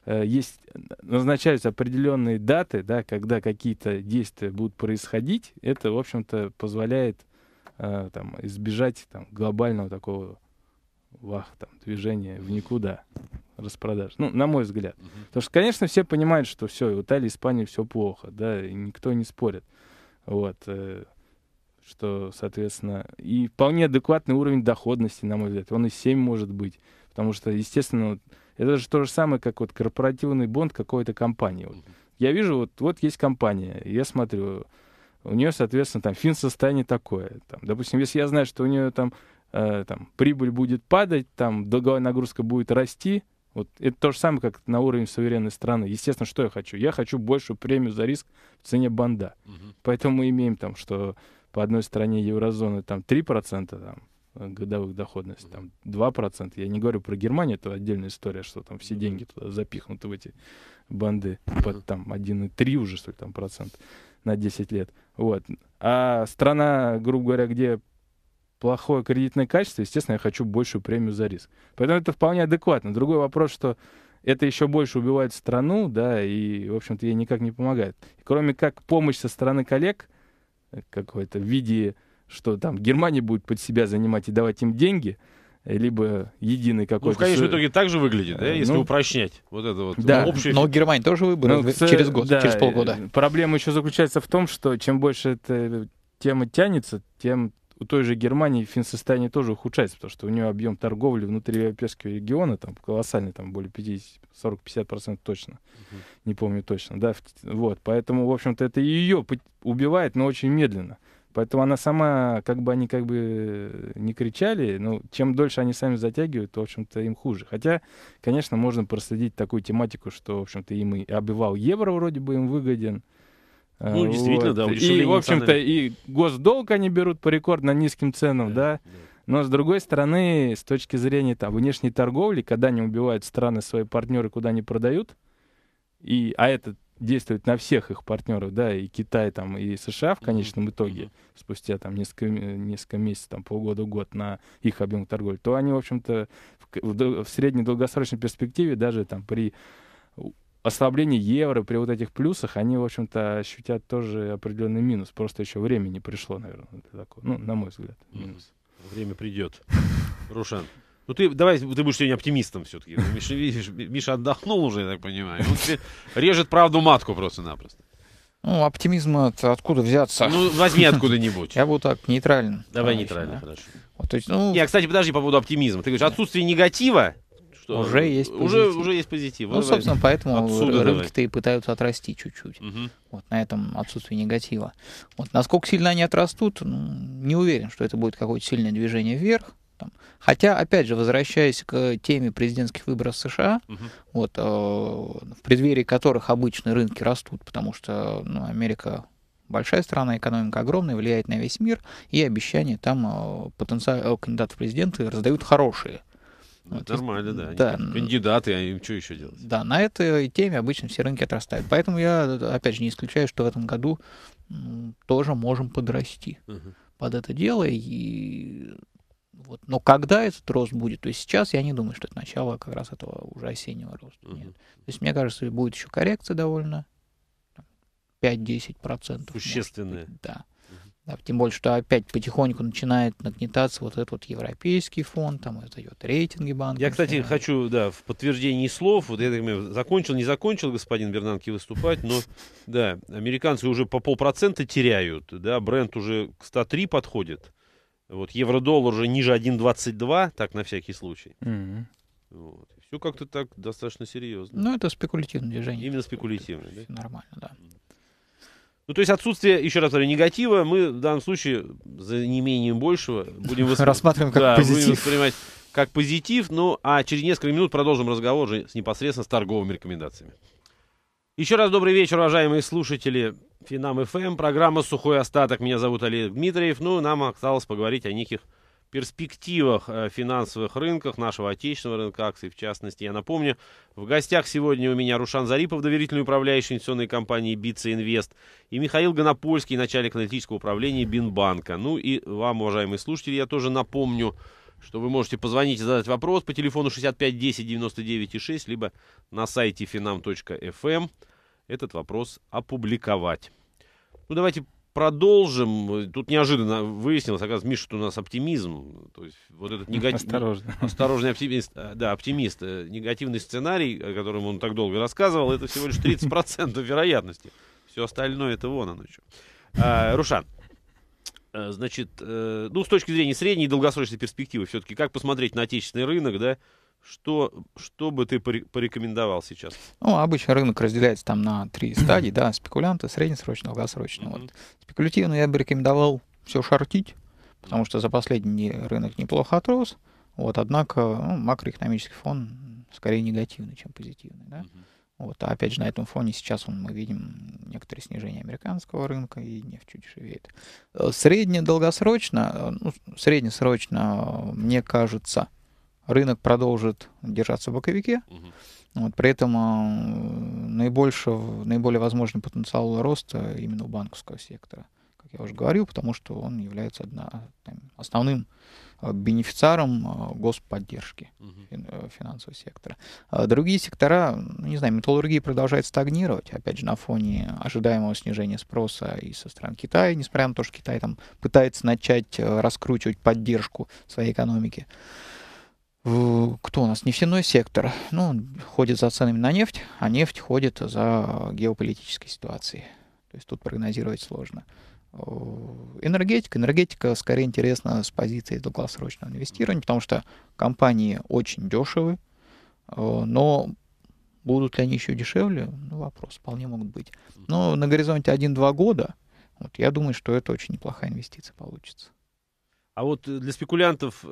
есть, назначаются определенные даты, да, когда какие-то действия будут происходить, это, в общем-то, позволяет там, избежать там, глобального такого движения в никуда, распродаж. Ну, на мой взгляд. Потому что, конечно, все понимают, что все, в Италии, Испании все плохо, да, и никто не спорит. Вот, что, соответственно, и вполне адекватный уровень доходности, на мой взгляд, он и 7 может быть, потому что, естественно, это же то же самое, как вот корпоративный бонд какой-то компании. Вот. Я вижу, вот есть компания, я смотрю, у нее, соответственно, там финсостояние такое. Там, допустим, если я знаю, что у нее там прибыль будет падать, там долговая нагрузка будет расти, вот это то же самое, как на уровне суверенной страны. Естественно, что я хочу? Я хочу большую премию за риск в цене бонда. Поэтому мы имеем там, что по одной стране еврозоны там 3%, там, годовых доходностей, там 2%. Я не говорю про Германию, это отдельная история, что там все деньги туда запихнуты в эти банды под там 1,3 уже, что ли, там процент на 10 лет. Вот. А страна, грубо говоря, где плохое кредитное качество, естественно, я хочу большую премию за риск. Поэтому это вполне адекватно. Другой вопрос, что это еще больше убивает страну, да, и, в общем-то, ей никак не помогает. Кроме как помощь со стороны коллег какой-то в виде, что там Германия будет под себя занимать и давать им деньги, либо единый какой-то... Ну, в конечном итоге так же выглядит, да, если упрощать. Вот это вот. Да. Общее... Но Германия тоже выберет через год, да, через полгода. Проблема еще заключается в том, что чем больше эта тема тянется, тем у той же Германии финсостояние тоже ухудшается, потому что у нее объем торговли внутри европейского региона там колоссальный, там более 40-50% точно, не помню точно. Да? Вот. Поэтому, в общем-то, это ее убивает, но очень медленно. Поэтому она сама, как бы не кричали, но чем дольше они сами затягивают, то, в общем-то, им хуже. Хотя, конечно, можно проследить такую тематику, что, в общем-то, им и обвал евро вроде бы им выгоден. Ну, действительно, вот. Да. И, в общем-то, и госдолг они берут по рекордно низким ценам, да. Но, с другой стороны, с точки зрения там, внешней торговли, когда они убивают страны, свои партнеры, куда они продают, а это действует на всех их партнеров, да, и Китай, там, и США в конечном итоге, спустя там несколько месяцев, там, полгода, год на их объем торговли, то они, в общем-то, в среднедолгосрочной перспективе даже там при ослаблении евро, при вот этих плюсах, они, в общем-то, ощутят тоже определенный минус. Просто еще время не пришло, наверное, для такого. Ну, на мой взгляд, минус. Время придет. Рушан. Ну, ты будешь сегодня оптимистом все-таки. Миша отдохнул уже, я так понимаю. Он тебе режет правду матку просто-напросто. Ну, оптимизма-то откуда взяться? Ну, возьми откуда-нибудь. Я буду так, нейтрально. Давай нейтрально, хорошо. Я, кстати, подожди по поводу оптимизма. Ты говоришь, отсутствие негатива, Что? Уже есть позитив. Уже есть позитив. Ну, собственно, поэтому рынки-то и пытаются отрасти чуть-чуть. Угу. Вот на этом отсутствии негатива. Вот насколько сильно они отрастут, ну, не уверен, что это будет какое-то сильное движение вверх. Хотя, опять же, возвращаясь к теме президентских выборов США, вот, в преддверии которых обычные рынки растут, потому что Америка большая страна, экономика огромная, влияет на весь мир, и обещания там кандидатов в президенты раздают хорошие. Вот, нормально, и, да. Кандидаты, а им что еще делать? Да, на этой теме обычно все рынки отрастают. Поэтому я, опять же, не исключаю, что в этом году тоже можем подрасти под это дело. И... Вот. Но когда этот рост будет, то есть сейчас я не думаю, что это начало как раз этого уже осеннего роста. Нет. То есть мне кажется, будет еще коррекция довольно 5-10%. Существенная. Да. Да. Тем более, что опять потихоньку начинает нагнетаться вот этот вот европейский фонд, там это идет рейтинги банков. Я, кстати, хочу, да, в подтверждении слов, вот я так понимаю, закончил, не закончил господин Бернанке выступать, но да, американцы уже по 0,5% теряют, да, Brent уже к 103 подходит. Вот, евро-доллар уже ниже 1,22, так на всякий случай. Вот. Все как-то так достаточно серьезно. Ну, это спекулятивное движение. Именно спекулятивное. Да? Нормально, да. Ну, то есть отсутствие, еще раз говорю, негатива, мы в данном случае за неимением большего будем рассматриваем как позитив. Будем воспринимать как позитив, ну, а через несколько минут продолжим разговор уже непосредственно с торговыми рекомендациями. Еще раз добрый вечер, уважаемые слушатели Финам.ФМ, программа «Сухой остаток». Меня зовут Олег Дмитриев. Ну, нам осталось поговорить о неких перспективах финансовых рынках, нашего отечественного рынка акций, в частности. Я напомню, в гостях сегодня у меня Рушан Зарипов, доверительный управляющий инвестиционной компании «Битца Инвест», и Михаил Гонопольский, начальник аналитического управления Бинбанка. Ну и вам, уважаемые слушатели, я тоже напомню, что вы можете позвонить и задать вопрос по телефону 65 10 99 6, либо на сайте Финам.ФМ этот вопрос опубликовать. Ну, давайте продолжим. Тут неожиданно выяснилось, оказывается, Миша, что у нас оптимизм. То есть вот этот негатив... Осторожный оптимист. Да, оптимист. Негативный сценарий, о котором он так долго рассказывал, это всего лишь 30% вероятности. Все остальное — это вон оно еще. Рушан. Значит, ну, с точки зрения средней и долгосрочной перспективы, все-таки как посмотреть на отечественный рынок, да, что бы ты порекомендовал сейчас? Ну, обычно рынок разделяется там на три стадии, да, спекулянты, среднесрочно, долгосрочно. Вот. Спекулятивно я бы рекомендовал все шортить, потому что за последний рынок неплохо отрос, вот, однако макроэкономический фон скорее негативный, чем позитивный, да. Вот, а опять же, на этом фоне сейчас мы видим некоторые снижения американского рынка, и нефть чуть дешевеет. Средне-долгосрочно, ну, среднесрочно, мне кажется, рынок продолжит держаться в боковике. Вот, при этом наиболее возможный потенциал роста именно у банковского сектора, как я уже говорил, потому что он является основным бенефициаром господдержки финансового сектора. Другие сектора, не знаю, металлургия продолжает стагнировать, опять же, на фоне ожидаемого снижения спроса и со стороны Китая, несмотря на то, что Китай там пытается начать раскручивать поддержку своей экономики. Кто у нас? Нефтяной сектор. Ну, он ходит за ценами на нефть, а нефть ходит за геополитической ситуацией. То есть тут прогнозировать сложно. Энергетика. Энергетика скорее интересна с позиции долгосрочного инвестирования, потому что компании очень дешевы, но будут ли они еще дешевле? Ну, вопрос, вполне могут быть. Но на горизонте 1-2 года, вот, я думаю, что это очень неплохая инвестиция получится. А вот для спекулянтов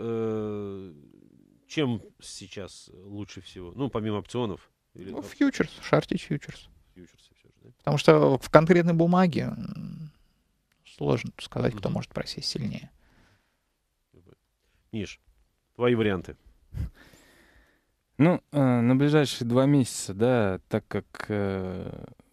чем сейчас лучше всего? Ну, помимо опционов? Или... Ну, фьючерс, шортить фьючерс. Потому что в конкретной бумаге сложно сказать, кто может просесть сильнее. Миш, твои варианты? Ну, на ближайшие 2 месяца, да, так как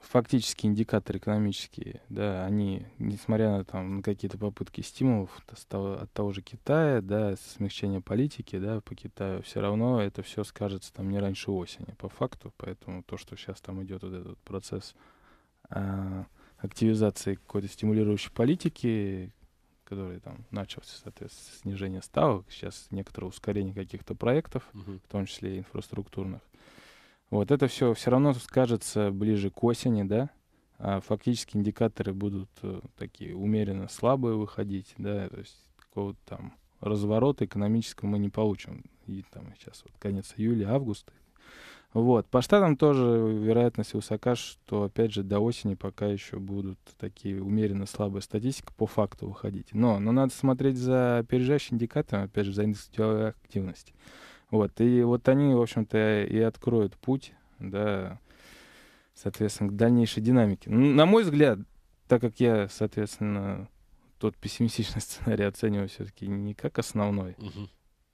фактически индикаторы экономические, да, они, несмотря на, там, на какие-то попытки стимулов от того же Китая, да, смягчение политики, да, по Китаю, все равно это все скажется там не раньше осени, по факту, поэтому то, что сейчас там идет вот этот процесс активизации какой-то стимулирующей политики, который там начался, соответственно, снижение ставок, сейчас некоторое ускорение каких-то проектов, в том числе инфраструктурных. Вот это все равно скажется ближе к осени, да, а фактически индикаторы будут такие умеренно слабые выходить, да, то есть какого-то там разворота экономического мы не получим, и там сейчас вот конец июля, август. Вот. По штатам тоже вероятность высока, что, опять же, до осени пока еще будут такие умеренно слабая статистика по факту выходить. Но надо смотреть за опережающим индикатором, опять же, за индекс деловой активности. Вот. И вот они, в общем-то, и откроют путь, да, соответственно, к дальнейшей динамике. На мой взгляд, так как я, соответственно, тот пессимистичный сценарий оцениваю все-таки не как основной,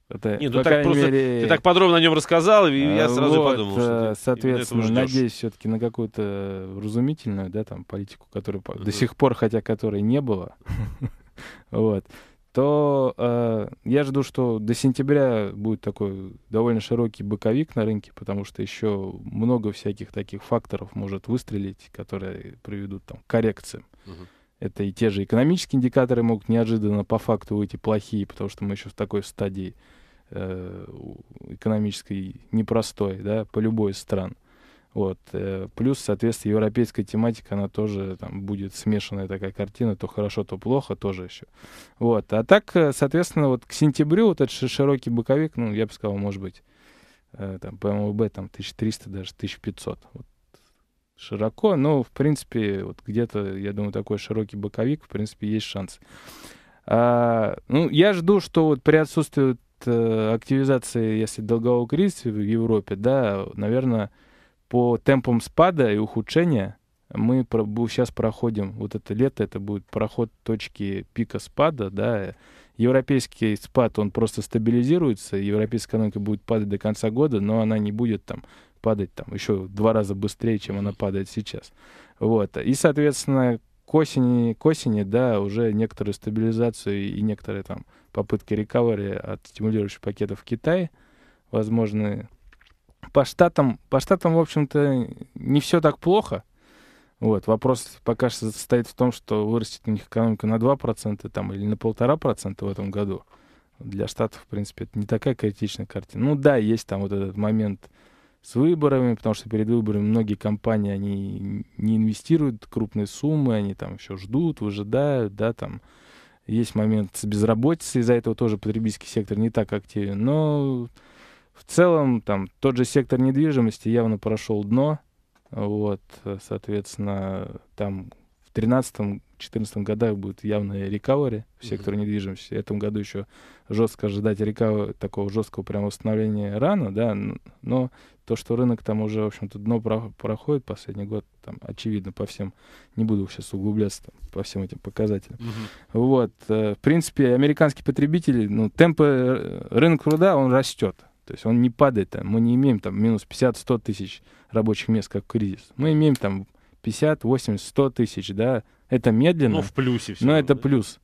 это, нет, ну, так просто, мере... Ты так подробно о нем рассказал, и я сразу вот, подумал, что ты соответственно, надеюсь все-таки на какую-то разумительную, да, там, политику, которой до сих пор, хотя которой не было, вот, то я жду, что до сентября будет такой довольно широкий боковик на рынке, потому что еще много всяких таких факторов может выстрелить, которые приведут там, к коррекциям. Это и те же экономические индикаторы могут неожиданно по факту выйти плохие, потому что мы еще в такой стадии экономической непростой, да, по любой из стран. Вот. Плюс, соответственно, европейская тематика, она тоже там, будет смешанная такая картина, то хорошо, то плохо, тоже еще. Вот. А так, соответственно, вот к сентябрю вот этот широкий боковик, ну, я бы сказал, может быть, там, по МВБ там 1300, даже 1500, вот. Широко, но, в принципе, вот где-то, я думаю, такой широкий боковик, в принципе, есть шанс. Ну, я жду, что вот при отсутствии активизации, если долгового кризиса в Европе, да, наверное, по темпам спада и ухудшения мы сейчас проходим, вот это лето, это будет проход точки пика спада, да, европейский спад, он просто стабилизируется, европейская экономика будет падать до конца года, но она не будет там падать там еще в 2 раза быстрее, чем она падает сейчас. Вот. И, соответственно, к осени, да, уже некоторую стабилизацию и некоторые там попытки рекавери от стимулирующих пакетов в Китае возможны. По штатам, в общем-то, не все так плохо. Вот. Вопрос пока что состоит в том, что вырастет у них экономика на 2% там, или на 1,5% в этом году. Для штатов, в принципе, это не такая критичная картина. Ну да, есть там вот этот момент с выборами, потому что перед выборами многие компании, они не инвестируют крупные суммы, они там еще ждут, выжидают, да, там есть момент с безработицей, из-за этого тоже потребительский сектор не так активен, но в целом там тот же сектор недвижимости явно прошел дно, вот, соответственно, там в 2013-2014 годах будет явная рекавери в секторе недвижимости. В этом году еще жестко ожидать такого жесткого прямо восстановления рано, да, но то, что рынок там уже, в общем-то, дно проходит последний год, там, очевидно, по всем, не буду сейчас углубляться там, по всем этим показателям. Вот, в принципе, американский потребитель, ну, темпы рынка труда, он растет, то есть он не падает, там, мы не имеем там минус 50-100 тысяч рабочих мест, как кризис, мы имеем там 50, 80, 100 тысяч, да, это медленно, но в плюсе все, но это да? Плюс.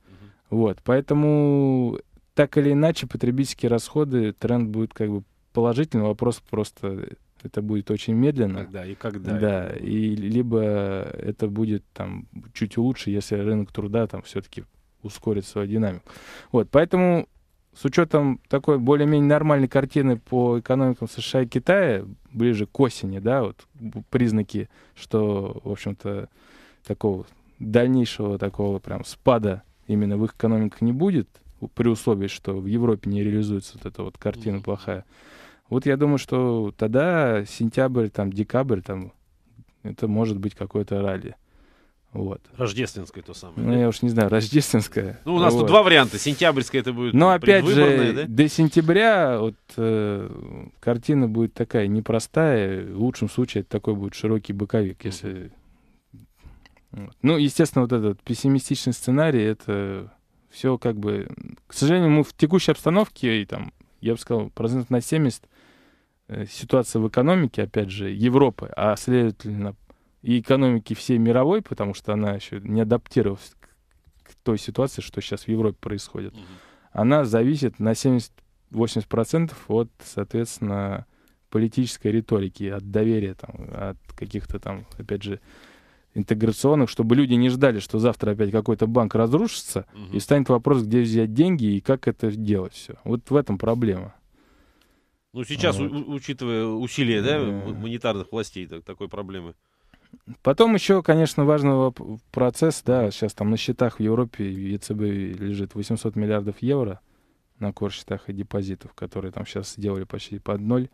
Вот, поэтому так или иначе потребительские расходы, тренд будет как бы положительный, вопрос просто это будет очень медленно. Когда. Да, и либо это будет там чуть лучше, если рынок труда там все-таки ускорит свою динамику. Вот, поэтому с учетом такой более-менее нормальной картины по экономикам США и Китая, ближе к осени, да, вот признаки, что, в общем-то, такого дальнейшего такого прям спада именно в их экономиках не будет, при условии, что в Европе не реализуется вот эта вот картина плохая. Вот я думаю, что тогда сентябрь, там, декабрь, там, это может быть какое-то ралли. Вот. Рождественское то самое. Ну, да? Я уж не знаю, рождественское. Ну, у нас вот. Тут два варианта. Сентябрьское это будет. Но опять же, да? До сентября вот, картина будет такая непростая. В лучшем случае это такой будет широкий боковик. Если... Вот. Ну, естественно, вот этот пессимистичный сценарий, это все как бы... К сожалению, мы в текущей обстановке, и там, я бы сказал, процентов на 70 ситуация в экономике, опять же, Европы, а следовательно, и экономики всей мировой, потому что она еще не адаптировалась к той ситуации, что сейчас в Европе происходит, она зависит на 70-80% от, соответственно, политической риторики, от доверия, там, от каких-то там, опять же, интеграционных, чтобы люди не ждали, что завтра опять какой-то банк разрушится, и станет вопрос, где взять деньги и как это делать все. Вот в этом проблема. Ну, сейчас, вот. Учитывая усилия монетарных властей, такой проблемы. Потом еще, конечно, важный процесс, да, сейчас там на счетах в Европе ЕЦБ лежит 800 миллиардов евро, на корсчетах и депозитов, которые там сейчас сделали почти под ноль.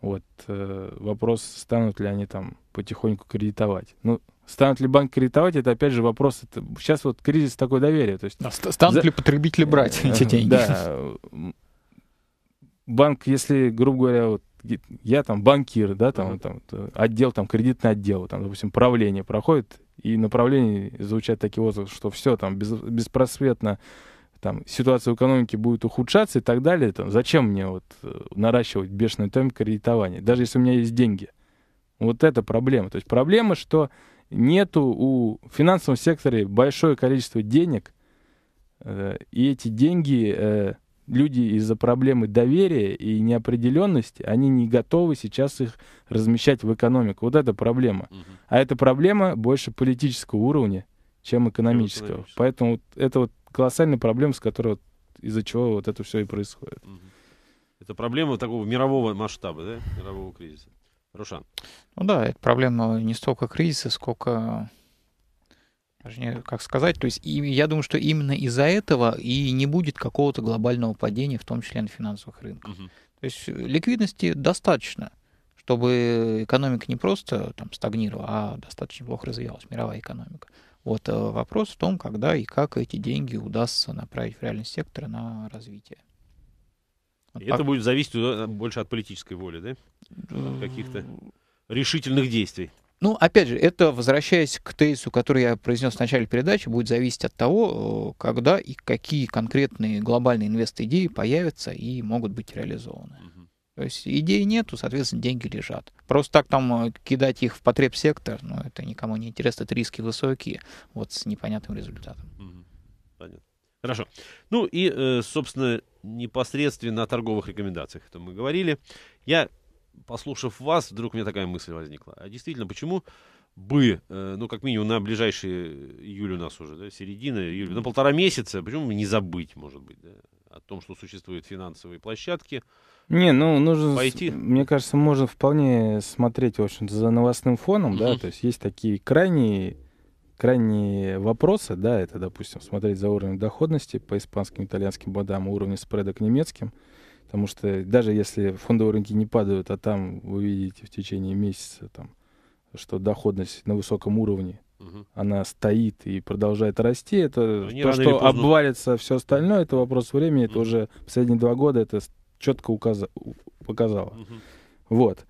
Вот вопрос, станут ли они там потихоньку кредитовать. Ну, станут ли банк кредитовать, это опять же вопрос. Это, сейчас вот кризис такое доверие. То есть, станут ли потребители брать эти деньги? Да. Банк, если, грубо говоря, вот, я там банкир, да, там, там отдел, там, кредитный отдел, там, допустим, правление проходит, и на правлении звучат такие отзывы, что все там беспросветно, там, ситуация в экономике будет ухудшаться и так далее. Там, зачем мне вот наращивать бешеный темп кредитования, даже если у меня есть деньги? Вот это проблема. То есть проблема, что нету у финансового сектора большое количество денег, и эти деньги, люди из-за проблемы доверия и неопределенности, они не готовы сейчас их размещать в экономику. Вот это проблема. А эта проблема больше политического уровня, чем экономического. Поэтому вот это вот колоссальная проблема, с которой вот, из-за чего вот это все и происходит. Это проблема такого мирового масштаба, да? Мирового кризиса. Рушан. Ну да, это проблема не столько кризиса, сколько... Даже как сказать, то есть я думаю, что именно из-за этого и не будет какого-то глобального падения, в том числе на финансовых рынках. То есть ликвидности достаточно, чтобы экономика не просто там стагнировала, а достаточно плохо развивалась, мировая экономика. Вот вопрос в том, когда и как эти деньги удастся направить в реальный сектор на развитие. Вот это будет зависеть больше от политической воли, да? От каких-то решительных действий. Ну, опять же, это, возвращаясь к тезису, который я произнес в начале передачи, будет зависеть от того, когда и какие конкретные глобальные инвест-идеи появятся и могут быть реализованы. То есть идей нету, соответственно, деньги лежат. Просто так там кидать их в потребсектор, ну, это никому не интересно, это риски высокие, вот с непонятным результатом. Понятно. Хорошо. Ну и, собственно, непосредственно о торговых рекомендациях, о том мы говорили. Я, послушав вас, вдруг у меня такая мысль возникла. А действительно, почему бы, ну, как минимум на ближайший июль у нас уже, да, середина июля, на полтора месяца, почему бы не забыть, может быть, да, о том, что существуют финансовые площадки? Не, ну, нужно, пойти. Мне кажется, можно вполне смотреть, в общем-то, за новостным фоном, да, то есть есть такие крайние вопросы, да, это, допустим, смотреть за уровнем доходности по испанским, итальянским бодам, уровнем спреда к немецким. Потому что даже если фондовые рынки не падают, а там вы видите в течение месяца, там, что доходность на высоком уровне, она стоит и продолжает расти, это то, что обвалится все остальное, это вопрос времени, это уже последние 2 года это четко показало. Вот.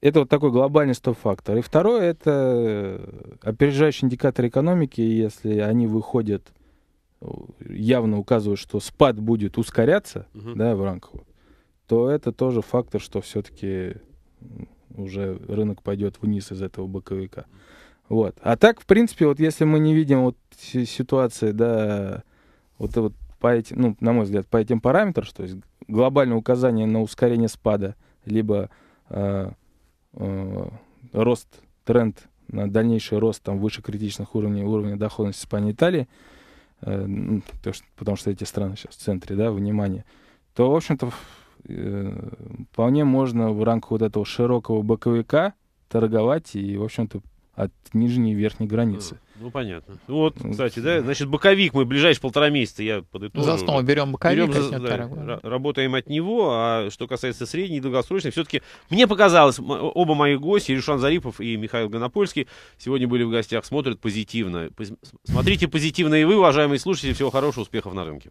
Это вот такой глобальный стоп-фактор. И второе, это опережающие индикаторы экономики, если они выходят, явно указывают, что спад будет ускоряться, да, в рамках, то это тоже фактор, что все-таки уже рынок пойдет вниз из этого боковика. Вот. А так, в принципе, вот если мы не видим вот ситуации, да, вот по этим, ну, на мой взгляд, по этим параметрам, что есть глобальное указание на ускорение спада, либо рост, тренд на дальнейший рост там выше критичных уровней, уровня доходности Испании и Италии, потому что эти страны сейчас в центре, да, внимания, то, в общем-то, вполне можно в рамках вот этого широкого боковика торговать и, в общем-то, от нижней и верхней границы. Ну, понятно. Вот, кстати, да, значит, боковик мы ближайшие полтора месяца, я подытожу. За основу берем боковик, работаем от него, а что касается средней и долгосрочной, все-таки мне показалось, оба мои гости, Рушан Зарипов и Михаил Гонопольский, сегодня были в гостях, смотрят позитивно. Смотрите позитивно и вы, уважаемые слушатели, всего хорошего, успехов на рынке.